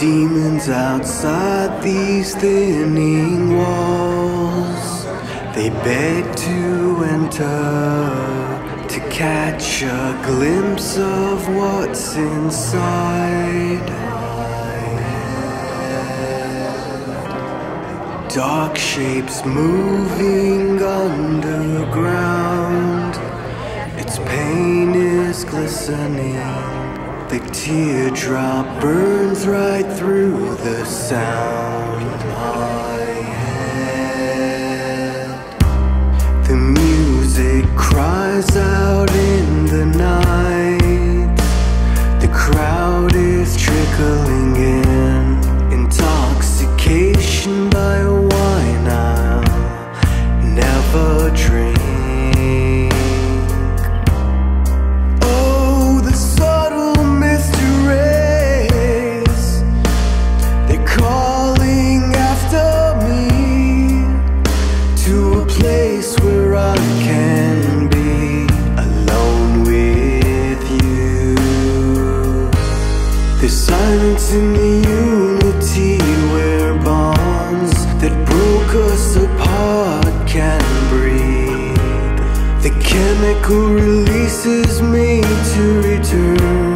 demons outside these thinning walls. They beg to enter, to catch a glimpse of what's inside. Dark shapes moving underground, its pain is glistening. The teardrop burns right through the sound. My head, the music cries out in the night. The crowd is trickling in, intoxication by wine I'll never drink. Oh, the subtle mysteries, they're calling after me to a place where I can be alone with you. There's silence in the unity where bonds that broke us apart can breathe. The chemical releases me to return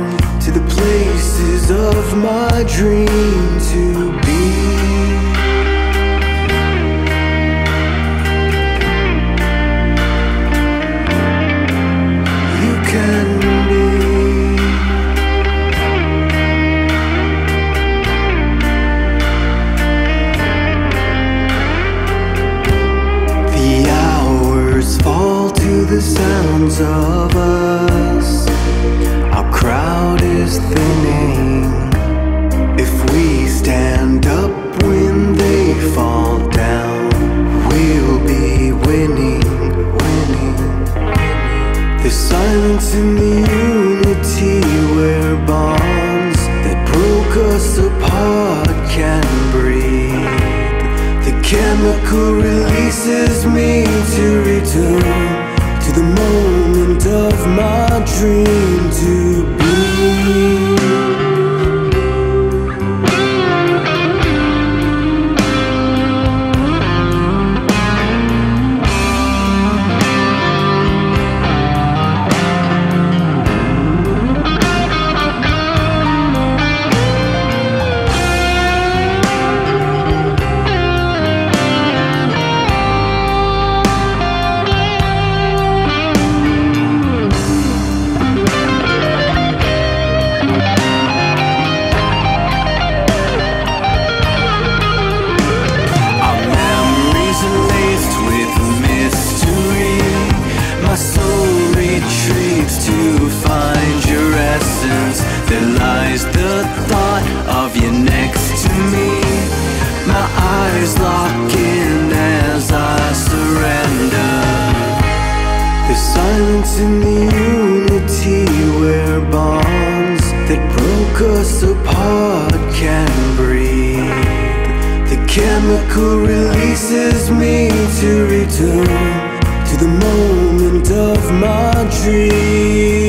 to the places of my dream to be. You can be. The sounds of us, our crowd is thinning. If we stand up when they fall down, we'll be winning. There's silence in the unity where bonds that broke us apart can breathe. The chemical releases me to return to the moment of my dream to to return to the moment of my dream.